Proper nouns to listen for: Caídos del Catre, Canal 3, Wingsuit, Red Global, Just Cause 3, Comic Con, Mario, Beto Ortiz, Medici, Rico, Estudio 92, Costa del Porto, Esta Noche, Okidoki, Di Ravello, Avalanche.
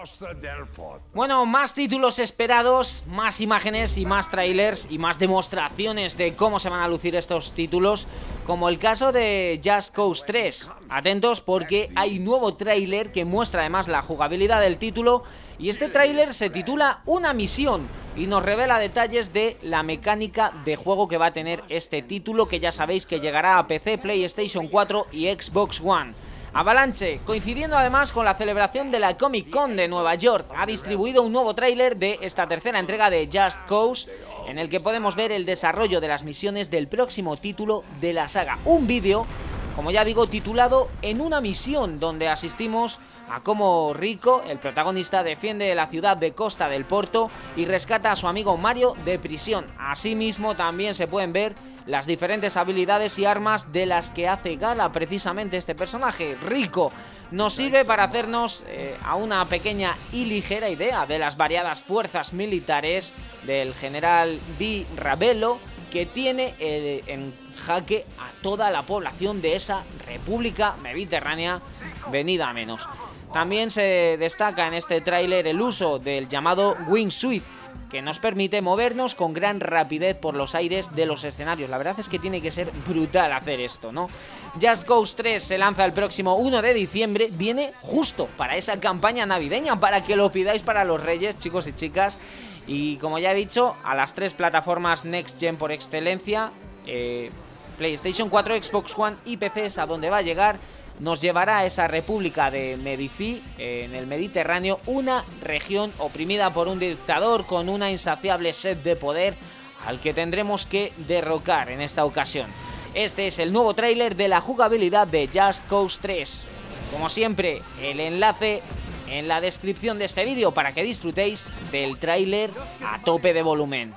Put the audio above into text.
Costa del Porto. Bueno, más títulos esperados, más imágenes y más trailers y más demostraciones de cómo se van a lucir estos títulos, como el caso de Just Cause 3. Atentos porque hay nuevo trailer que muestra además la jugabilidad del título, y este trailer se titula Una misión y nos revela detalles de la mecánica de juego que va a tener este título, que ya sabéis que llegará a PC, PlayStation 4 y Xbox One. Avalanche, coincidiendo además con la celebración de la Comic Con de Nueva York, ha distribuido un nuevo tráiler de esta tercera entrega de Just Cause, en el que podemos ver el desarrollo de las misiones del próximo título de la saga. Un vídeo, como ya digo, titulado En una misión, donde asistimos a cómo Rico, el protagonista, defiende la ciudad de Costa del Porto y rescata a su amigo Mario de prisión. Asimismo, también se pueden ver las diferentes habilidades y armas de las que hace gala precisamente este personaje, Rico. Nos sirve para hacernos a una pequeña y ligera idea de las variadas fuerzas militares del general Di Ravello, que tiene en jaque a toda la población de esa república mediterránea venida a menos. También se destaca en este tráiler el uso del llamado Wingsuit, que nos permite movernos con gran rapidez por los aires de los escenarios. La verdad es que tiene que ser brutal hacer esto, ¿no? Just Cause 3 se lanza el próximo 1 de diciembre. Viene justo para esa campaña navideña, para que lo pidáis para los reyes, chicos y chicas. Y como ya he dicho, a las tres plataformas Next Gen por excelencia, PlayStation 4, Xbox One y PC es a donde va a llegar. Nos llevará a esa república de Medici, en el Mediterráneo, una región oprimida por un dictador con una insaciable sed de poder, al que tendremos que derrocar en esta ocasión. Este es el nuevo tráiler de la jugabilidad de Just Cause 3. Como siempre, el enlace en la descripción de este vídeo para que disfrutéis del tráiler a tope de volumen.